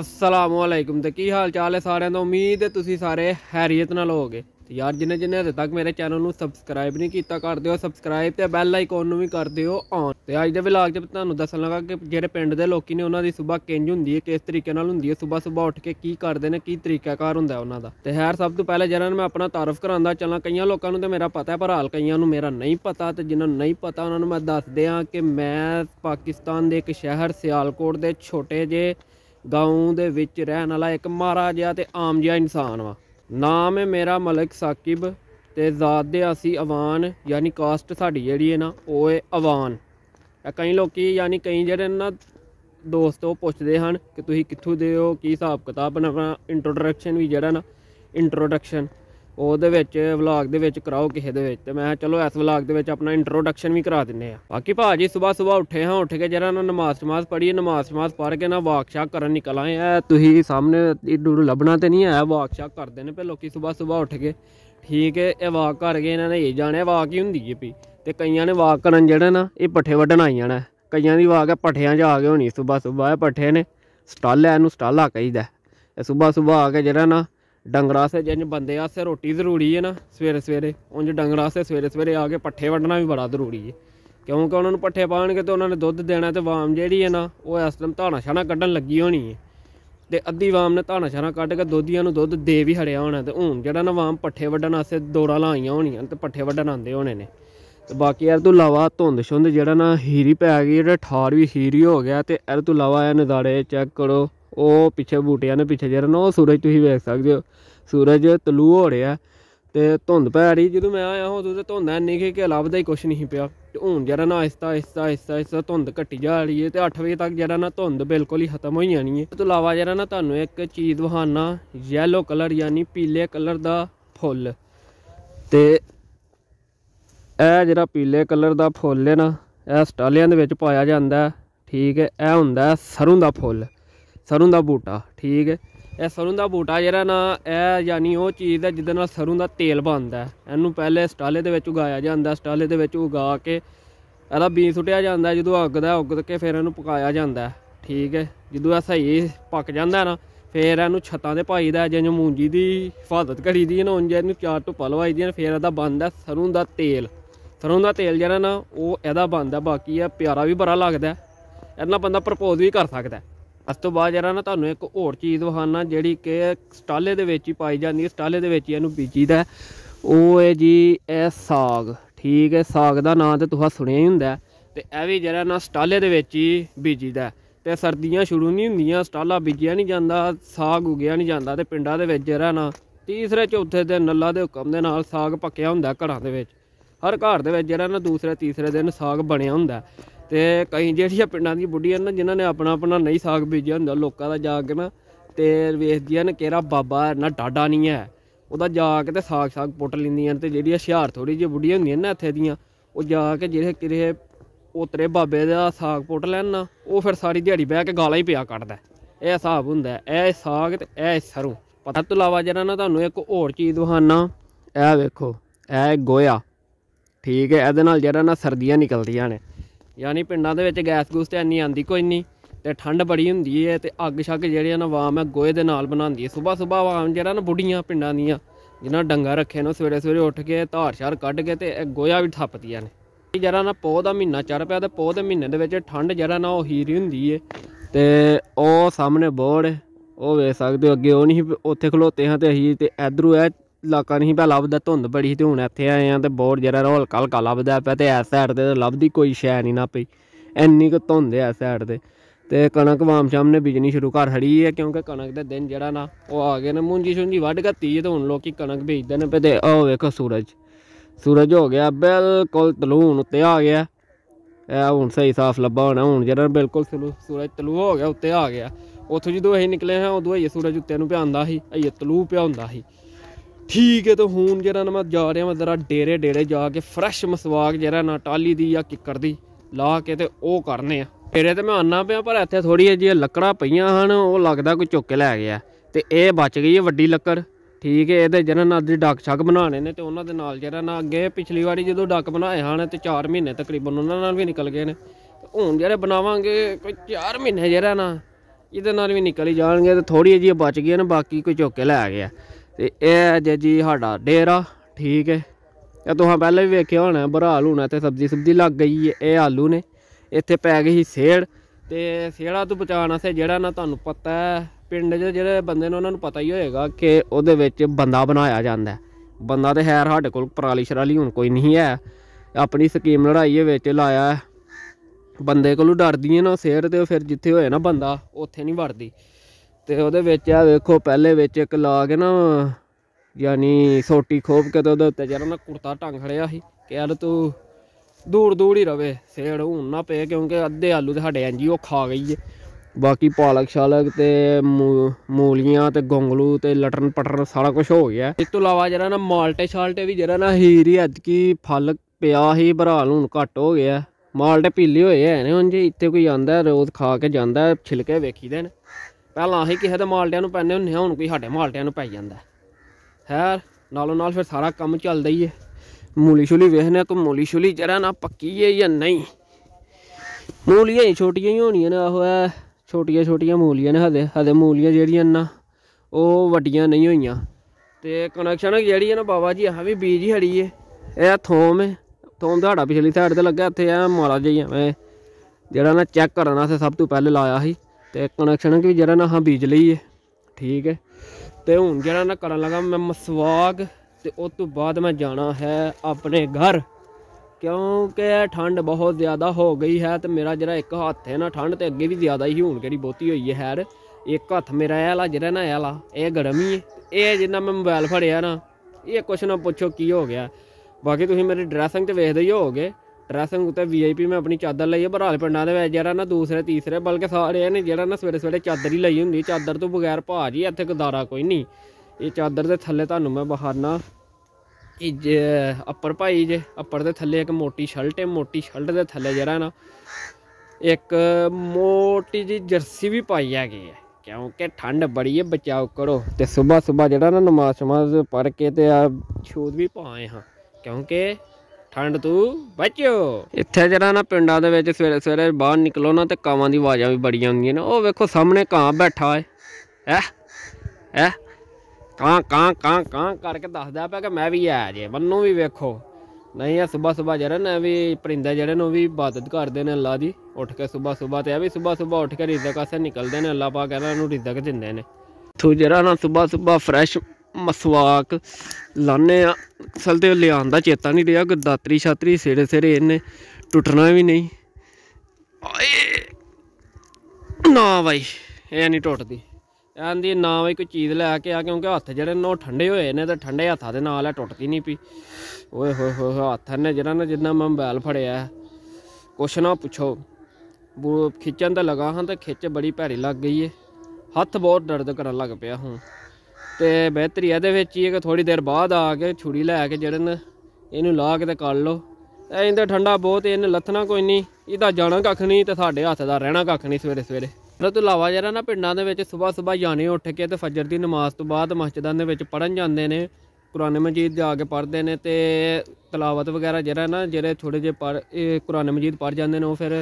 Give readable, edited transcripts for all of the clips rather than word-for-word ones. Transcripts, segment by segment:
असलामुअलैकुम। तो की हाल चाल है सारे का, उम्मीद है तुसी सारे हैरियत नाल होगे। तो यार जिन्हें जिन्हें हजे तक मेरे चैनल में सबसक्राइब नहीं किया कर दो सबसक्राइब, तो बैल आइकॉन भी कर दो ऑन। तो अज के व्लॉग में तुहानू दसन लगा कि जिहड़े पिंड दे लोकी ने उन्होंने सुबह किंज हुंदी है, किस तरीके नाल हुंदी है, सुबह सुबह उठ के की करते हैं, की तरीकाकार हुंदा उन्होंने। तो खैर सब तो पहले जरा मैं अपना तारफ करांदा चला। कई लोगों तो मेरा पता है पर हाल कई मेरा नहीं पता। तो जिन्होंने नहीं पता उन्होंने मैं दस दियाँ कि मैं पाकिस्तान के एक शहर सियालकोट के छोटे जे गाँव के विच रहन वाला एक मारा जिहा ते आम जिहा इंसान वा। नाम है मेरा मलिक साकिब ते जात दे असी अवान, यानी कास्ट साड़ी जिहड़ी है ना ओह है अवान। कई लोग यानी कई जिहड़े ना दोस्त वो पुछदे हन कि तुसीं कित्थों दे हो, की हिसाब किताब बनाना। इंट्रोडक्शन भी जिहड़ा ना इंट्रोडक्शन ਉਹਦੇ ਵਿੱਚ ਵਲॉग ਦੇ ਵਿੱਚ ਕਰਾਓ ਕਿਸੇ ਦੇ ਵਿੱਚ। ਤੇ ਮੈਂ ਚਲੋ ਇਸ ਵਲॉग ਦੇ ਵਿੱਚ ਆਪਣਾ ਇੰਟਰੋਡਕਸ਼ਨ ਵੀ ਕਰਾ ਦਿੰਨੇ ਆ। ਬਾਕੀ ਭਾਜੀ ਸਵੇਰ ਸਵੇਰ ਉੱਠੇ ਹਾਂ, ਉੱਠ ਕੇ ਜਿਹੜਾ ਨਾ ਨਮਾਜ਼ ਪੜ੍ਹੀਏ, ਨਮਾਜ਼ ਪੜ੍ਹ ਕੇ ਨਾ ਵਾਕ ਸ਼ਾਕ ਕਰਨ ਨਿਕਲਾਂ। ਇਹ ਤੁਸੀਂ ਸਾਹਮਣੇ ਇੱਡੂ ਲੱਭਣਾ ਤੇ ਨਹੀਂ ਆਇਆ, ਵਾਕ ਸ਼ਾਕ ਕਰਦੇ ਨੇ ਪਏ ਲੋਕੀ ਸਵੇਰ ਸਵੇਰ ਉੱਠ ਕੇ। ਠੀਕ ਹੈ, ਇਹ ਵਾਕ ਕਰਕੇ ਇਹਨਾਂ ਨੇ ਇਹ ਜਾਣਿਆ ਵਾਕ ਹੀ ਹੁੰਦੀ ਹੈ ਵੀ। ਤੇ ਕਈਆਂ ਨੇ ਵਾਕ ਕਰਨ ਜਿਹੜਾ ਨਾ ਇਹ ਪੱਠੇ ਵੱਢਣ ਆਈ ਜਾਣਾ। ਕਈਆਂ ਦੀ ਵਾਕ ਹੈ ਪੱਠਿਆਂ 'ਚ ਆ ਕੇ ਹੋਣੀ ਸਵੇਰ ਸਵੇਰ। ਪੱਠੇ ਨੇ ਸਟਾਲ ਹੈ, ਇਹਨੂੰ ਸਟਾਲਾ ਕਹੀਦਾ। ਇਹ ਸਵੇਰ ਸਵੇਰ ਆ ਕੇ ਜਿਹੜਾ ਨਾ डंगर आस्ते, जिंज बंदे आस्ते रोटी जरूरी है ना सवेरे सवेरे, उंज डंगर आस्ते सवेरे सवेरे आके पट्ठे वड्ढना भी बड़ा जरूरी है। क्योंकि उन्होंने पट्ठे पाने तो उन्होंने दुद्ध देना। तो वाम जी है ना वो इस टाइम धाना छाना क्ढन लगी होनी है। तो अद्धी वाम ने धाना छाना क्ढ के दुधिया दुद्ध दे भी छड़िया होना। तो हूँ जरा ना वाम पट्ठे वड्ढन आस्ते दौड़ा लाइया होनी, तो पट्ठे वड्ढन आते होने ने। तो बाकी यार तू अलावा धुंद शुंद जरा ना हीरी पै गई, जो ठार भी हीरी हो गया। तो यार तू अलावा नज़ारे चेक करो। वो पिछे बूटिया ने पिछे जरा ना वो सूरज तुम वेख सकते हो, सूरज तलू हो रहा। तो धुंद पै रही, जो मैं आया उदू तो धुंद इन्नी कि लभदा ही कुछ नहीं पिया। हूँ जरा ना आहिस्ता आहिस्ता आहिस्ता आहिस्ता धुंद घटी जा रही है। तो 8 बजे तक जरा ना धुंद बिल्कुल ही खत्म हो जानी है। तो अलावा जरा ना तुहानू एक चीज़ वहाना, येलो कलर यानी पीले कलर का फुल। तो यह जरा पीले कलर का फुल है ना, यह स्टालियां दे विच पाया जाता है। ठीक है, यह हुंदा सरों का फुल, सरों का बूटा। ठीक है, यह सरों का बूटा जरा ना यह यानी वो चीज़ है जिद्दे नाल सरों का तेल बनता है। इनू पहले स्टाले के उगाया जाता, स्टाले के उगा के एदा बीज सुटिया जाता। जो उगदा उग के फिर इनू पकाया जाता है। ठीक है, जो सही पक जाता ना फिर इनू छत्तां ते पाई दा, जिवें मूंजी की हिफाजत करी दी ना उंज इनू 4 धुप्पां लवाई दी। फिर एदा बनता सरों का तेल, सरों का तेल जरा ना वो एदा बनता। बाकी यह प्यारा भी बड़ा लगता है, एहदे नाल बंदा प्रपोज भी कर सकता है। उस तो बाद जरा ना तुहानू एक होर चीज़ वखाना जिहड़ी कि स्टाले दे विच ही पाई जाती है, स्टाले दे विच इहनू बीजीदा है। ओह है जी यह साग। ठीक है, साग का नाम तो तुहां सुनिया ही हुंदा है। तो यह भी जरा ना स्टाले दे विच ही बीजीदा है। तो सर्दियां शुरू नहीं हुंदियां, स्टाला बीजिया नहीं जाता, साग उगया नहीं जाता। तो पिंडां दे विच जरा ना तीसरे चौथे दिन अल्लाह दे हुकम दे नाल साग पक्या हुंदा है। घरां दे विच हर घर दे विच जरा ना दूसरे तीसरे दिन साग बनया हुंदा है। तो कई जिहड़ियां पिंडां दी बुढ़ियां ना जिन्होंने अपना अपना नहीं साग बीजिया हुंदा, लोकां दा जाके ना ते वेचदियां न केरा बाबा ना डाडा नहीं है उहदा, जाके ते साग साग पुट लैंदियां। ते जिहड़ियां हुशियार थोड़ी जी बुढ़ियां हुंदियां ना इत्थे दियां, ओह जाके जिहड़े किरे ओतरे बाबे दा साग पुट लैन ना, ओह फिर सारी दिहाड़ी बह के गालां ही पिया कड्ढदा। इह हिसाब हुंदा है इह साग ते इह सरों पता। तो इलावा जरा ना तुहानू एक होर चीज़ वखाना, इह वेखो इह गोया। ठीक है, इहदे नाल जरा ना सर्दियां निकलदियां ने, यानी पिंडां दे विच गैस गूस ते इन्नी आंदी कोई नहीं। ते ठंड बड़ी हुंदी है। ते अग्ग शग्ग जिहड़ी ना वाम है गोहे दे नाल बनांदी है। सुबह सुबह वाम जिहड़ा ना बुढ़ियां पिंडां दियां जिन्हां डंगा रखे न सवेरे सवेरे उठ के धार शार कड्ढ के ते गोहा भी थप्पदियां ने। जरा ना पौ दा महीना चढ़ पिया, ते पौ दे महीने दे विच ठंड जरा ना ओह हीरी हुंदी है। ते ओह सामने बोर्ड ओह वेख सकदे हो, अग्गे ओह नहीं उत्थे खलोते हां ते असीं, ते इधरों ऐ इलाका नहीं पै लभदा, धुंद बड़ी ही। तो हूँ इतने आए हैं तो बोर्ड जरा हल्का हल्का लभदा पै। तो इस साइड से लभदी कोई शै नहीं ना पई, इन्नी क धुंद है इस साइड से। तो कणक वाम शाम ने बिजनी शुरू कर खड़ी है, क्योंकि कणक के दिन जरा ना वह आ गए ना, मूंजी शूंजी वढ़ घत्ती है। तो हूँ लोग कणक बेचते हैं पे। तो वेखो सूरज, सूरज हो गया बिल्कुल तलू, हूँ उत्ते आ गया। हूँ सही साफ लब्भा होना, हूँ जरा बिल्कुल सूरज तलू हो गया, उत्ते आ गया। उतों जो अं निकले हैं उदू अजे सूरज उत्ते पिया ही, अजे तलू पिया ही। ठीक है, तो हूँ जरा ना मैं जा रहा, मैं जरा डेरे डेरे जाके फ्रैश मसवाक जरा ना टाली दी या किकर दी ला के ते ओह करने आ। डेरे तो मैं आना पाया, पर इतने थोड़ी जी लकड़ा पईयां हन, ओह लगदा कोई चुक के लै गया। तो यह बच गई है वड्डी लक्कड़। ठीक है, ये जरा ना अभी डक शक बनाने ने। तो उन्होंने नाल जरा ना अगे पिछली बारी जो डक बनाए हैं तो 4 महीने तकरीबन उन्होंने भी निकल गए हैं। हूँ जरा बनावांगे कोई 4 महीने जरा ना इहदे नाल भी निकली जाणगे ते थोड़ी जी बच गई ना, बाकी कोई चुक के लै गया। ते इह जे जी साडा डेरा, ठीक है। ए तुहां पहले भी वेख्या होना बराल होना ते सब्जी सब्जी लग गई है। ये आलू ने इत्थे पै गई ही सेड़, ते सेड़ा तो बचाने आस्तै जेह्ड़ा ना तुहानू पता है पिंड च जेह्ड़े बंदे ने उन्हां नू पता ही होएगा कि ओहदे विच बंदा बनाया जांदा है। बंदा ते खैर साडे कोल पराली शराली हुण कोई नहीं है, अपनी स्कीम लड़ाइए विच लाया है। बंदे कोलू डरदी ना सेड़ ते फिर जिथे होए ना बंदा उत्थे नहीं वड़दी। ते ओहदे विच आ वेखो पहले विच इक ला के ना यानी सोटी खोप के ते ओहदे उत्ते जेह्ड़ा ना कुर्ता टंग खड़ेआ ही कि यार तू दूर दूर ही रवे सेड़ हूं ना पे, क्योंकि अद्धे आलू ते साडे एंजी ओह खा गई है। बाकी पालक शालक ते मूलियां ते गोंगलू ते लटरन पटरन सारा कुछ हो गया। इस तू इलावा जेह्ड़ा ना माल्टे शाल्टे भी जेह्ड़ा ना हीरी अजकी फल पिया ही बराल हूँ घट हो गया। माल्टे पीले होए है हूँ जी, इतने कोई आंदा रोज खा के जाता है। छिलके वेखी दे पहला अस किसी के माल्टियां पैने होंगे, हूँ कोई साढ़े माल्टियां पै जाता है। खैर नालों नाल फिर सारा कम्म चलता ही है। मूली शूली वेखने को मूली शूली जरा ना पक्की है या नहीं। मूलियां ही छोटियां ही होनियां ने, आहो छोटिया छोटिया मूलियां ने। हदे हदे मूलियां जड़ियां ना ओह वड्डियां नहीं होइयां। ते कनैक्शन जेह्ड़ी है ना बाबा जी अस भी बीज ही छड़िए। यह थोम है, थोम तो साढ़ा पिछली साइड से लग्गा इत्थे ऐ माड़ा जेहा में जेह्ड़ा ना चैक करना असें सब तो पहले लाया ही। ते कनैक्शन भी जेह्ड़ा ना असें बीज लेइए, ठीक है। ते हूँ जेह्ड़ा ना करन लगा मैं मसवाक, ते उस तों बाद मैं जाना है अपने घर, क्योंकि ठंड बहुत ज़्यादा हो गई है। तो मेरा जरा एक हत्थ है ना, ठंड तो अगे भी ज़्यादा ही हूँ केड़ी बहुती हुई है खैर। एक हत्थ मेरा ऐला जरा ना ऐला यह गर्म ही है। यह जिन्ना मैं मोबाइल फड़िया ना ये कुछ ना पुछो की हो गया। बाकी तुसीं मेरी ड्रैसिंग तो वेखदे ही हो गए। ड्रैसिंग उत्ते VIP मैं अपनी चादर लाइए बराल पिंडा दे विच जरा ना दूसरे तीसरे बल्कि सारे ने जरा ना सवेरे सवेरे चादर ही लाई हुंदी। चादर तो बगैर भाजी इत्थे गुदारा कोई नहीं। ये चादर दे थल्ले तुहानू मैं बहाना जे अपर भाई जे अपर दे थल्ले इक मोटी शर्ट है। मोटी शर्ट दे थल्ले जरा ना एक मोटी जी जर्सी भी पाई है गई है, क्योंकि ठंड बड़ी है, बचाव करो। तो सुबह सुबह जरा ना नमाज शमाज पढ़ के ते शूज भी पाए हाँ, क्योंकि ठंड तू बचो। इत्थे जरा ना पिंडा दे विच सवेरे सवेरे बाहर निकलो ना तो कावां दी आवाज़ां भी बड़ियां होंदियां ने। ओह वेखो सामने कां बैठा है, ऐह कां कां कां कां करके दसदा पिया कि मैं भी आया जे, मन्नू भी वेखो। नहीं है सुबह सुबह जरा ना भी परिंदे जड़े न भी इबादत करते हैं अल्लाह की। उठ के सुबह सुबह तो भी सुबह सुबह उठ के रिजक आस्तै निकलते हैं। अल्लाह पाक इन्हां रिजक दिंदे ने। तू जरा ना सुबह सुबह फ्रैश मसवाक लाने असल तो लिया चेता नहीं रहा। गदात्री छात्री सिरे सिरे इन्हें टुटना भी नहीं ना भाई, यह नहीं टुटती आँदी ना भाई। कोई चीज़ लैके आ, क्योंकि हत्थ जड़े न ठंडे होए ने, तो ठंडे हत्था के नाल है टुटती नहीं पी। ओए होए होए हत्थ ने जरा ना जिन्ना मैं मोबाइल फड़िया कुछ ना पुछो। खिच्चन तो लगा हाँ, तो खिच्च बड़ी भैड़ी लग गई है। हत्थ बहुत दर्द करन लग पिया हूँ। तो बेहतरी ये कि थोड़ी देर बाद आके छुड़ी लैके जड़े न इनू ला के कल लो। इन्हें ठंडा बहुत, इन्हें लत्थना कोई नहीं, इदा जाना कक्ख नहीं, तो साढ़े हत्थ का रहना कक्ख नहीं। सवेरे सवेरे तो इलावा जरा ना पिंडा के सुबह सुबह जाने उठ के तो फजर की नमाज तो बाद मस्जिदा पढ़न जाते हैं। कुरान मजीद जाके पढ़ते हैं तो तलावत वगैरह जरा ना जे थोड़े जे कुरान मजीद पढ़ जाते हैं। फिर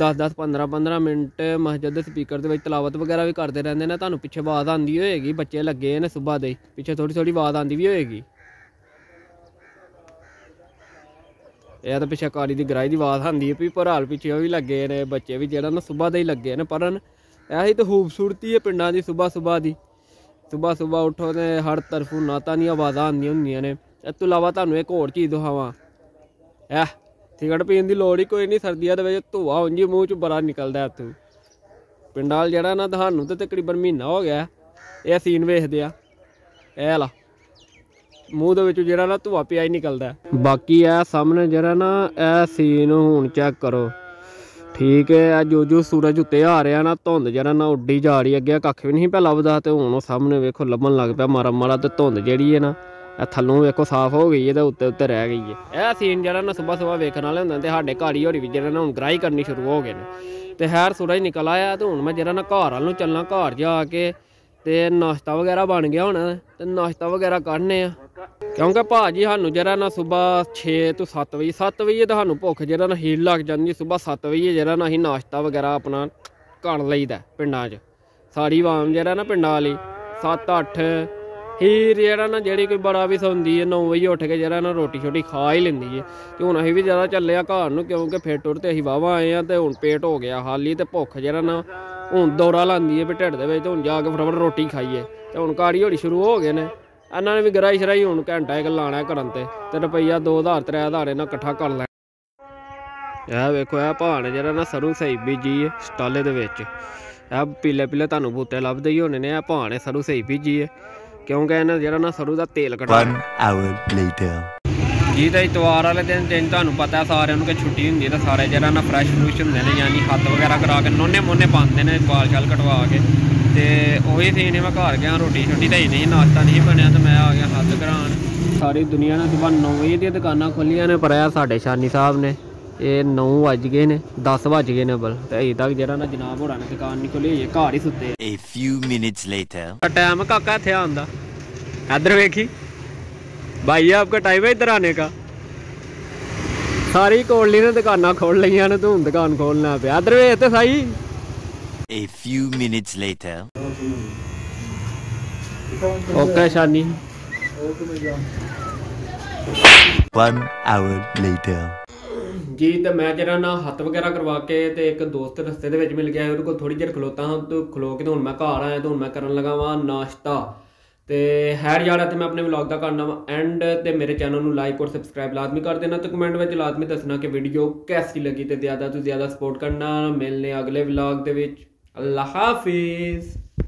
10-10, 15-15 मिनट मस्जिद स्पीकर दे विच तलावत वगैरह भी करते रहते हैं। तुहानू पिछे आवाज़ आती होएगी, बच्चे लगे ने सुबह दे पिछे थोड़ी थोड़ी आवाज़ आती भी होएगी। यह तो पिछे कारी दी गराई की आवाज़ आती है भी, भराल पिछे भी लगे ने बच्चे भी जरा ना सुबह दे ही लगे ने पढ़न। ऐसी तो खूबसूरती है पिंडा की सुबह सुबह की। सुबह सुबह उठो तो हर तरफों नाता दी आवाज़ां आंदियां होंदियां ने। इस तों इलावा तुहानू एक होर चीज़ दिखावां। ऐ सिगरट पीन की लोड़ ही कोई नहीं, सर्दियों के धुआं उंजी मूँह चो बड़ा निकलता है। इतों पिंडाल जरा ना थानू तो तकरीबन महीना हो गया यह सीन वेखदे आ, एह ला मूँह दे विचों जरा ना धुआं पिया ही निकलता है। बाकी यह सामने जरा ना यह सीन हूँ चैक करो, ठीक है। जो जो सूरज उत्ते आ रहा ना धुंद जरा ना उड्डी जा रही, अगे कक्ख भी नहीं पे लभदा। तो हूँ सामने वेखो लभन लग पाया मारा मारा। तो धुंद जी है ना थल्लों वेखो साफ हो गई है, तो उत्ते उत्ते रह गई है। यह सीन जरा ना सुबह सुबह वेखने वाले होंगे। तो साढ़े घाड़ी होरी भी जरा ना हूँ ग्राही करनी शुरू हो गए हैं। तो खैर सूरज निकल आया, तो हूँ मैं जरा ना घर वालों चलना। घर जाके तो नाश्ता वगैरह बन गया होना, तो नाश्ता वगैरह करने आ, क्योंकि भाजी सानू जरा ना सुबह 6 तो 7 बजे 7 बजे तो सानू भुख जरा ना हील लग जाती। सुबह 7 बजे जरा ना असीं नाश्ता वगैरह अपना कर लेदा पिंडां च। सारी आवाम जेह्ड़ा ना पिंडां वाली 7-8 हीर जेह्ड़ा ना जेह्ड़ी कोई बड़ा बी सौंदी है 9 बजे उठ के जेह्ड़ा ना रोटी शोटी खा ही लैंदी है। ते हुण असीं वी ज़्यादा चले घर नूं क्योंकि फिर टुर ते असीं वाहवा आए हैं ते हुण पेट हो गया खाली ते भुख जेह्ड़ा ना हुण दौरा लांदी है भी ढिड्ड दे विच ते हुण जाके फटाफट रोटी खाइए। ते हुण घाड़ी होड़ी शुरू हो गए ने इन्होंने भी गराई शराई हुण घंटा इक लाना करन ते रुपया 2000-3000 इन्हां कट्ठा कर लैना। यह वेखो यह भाव ने जरा ना सरू सही बीजी है स्टाले दे विच। यह पीले पीले तुहानूं बूटे लभदे ही होने ने। यह भाव ने सरू सही बीजी है क्योंकि इन्हें जरा ना सरू का तेल कट्टा जी। तो इतवार वाले दिन दिन तुहानूं पता है सारे के छुट्टी होंदी तो सारे जरा ना फ्रैश फ्रूश होंदे ने यानी हत्थ वगैरह करा के नोने मोने पाते हैं बाल शाल कटवा के। तो उही सीन मैं घर गया रोटी शोटी तो नहीं नाश्ता नहीं बनया तो मैं आ गया हत्थ करान। सारी दुनिया ने सुबह 9 बजे दी दुकानां खोलियां ने पर साढ़े शानी साहब ने ये 9 बज गए ने 10 बज गए ने बल ते अजे तक जरा ना जनाब होरां ने दुकान नहीं खोली अजे घर ही सुत्ते। टाइम काका इत्थे आंदा इधर वेखी भाई आपका टाइम है इधर आने का। सारी कोली ने दुकाना खोल लिया ने तो हूं दुकान खोलना पे इधर वे तो सही। A few minutes later okay शानी 1 hour later जी। तो मैं जरा ना हत्थ वगैरह करवा के तो एक दोस्त रस्ते दे विच मिल गया उहदे कोल थोड़ी देर खलोता हाँ। तो खलो के तो हूँ मैं घर आया तो हूँ मैं करन लगा वां नाश्ता। तो हैर यार तो मैं अपने व्लॉग का करना वा एंड। तो मेरे चैनल में लाइक और सब्सक्राइब लाजमी कर देना। तो कमेंट में लाजमी दसना कि वीडियो कैसी लगी तो ज़्यादा सपोर्ट करना। मिलने अगले व्लॉग के अल्लाह हाफिज़।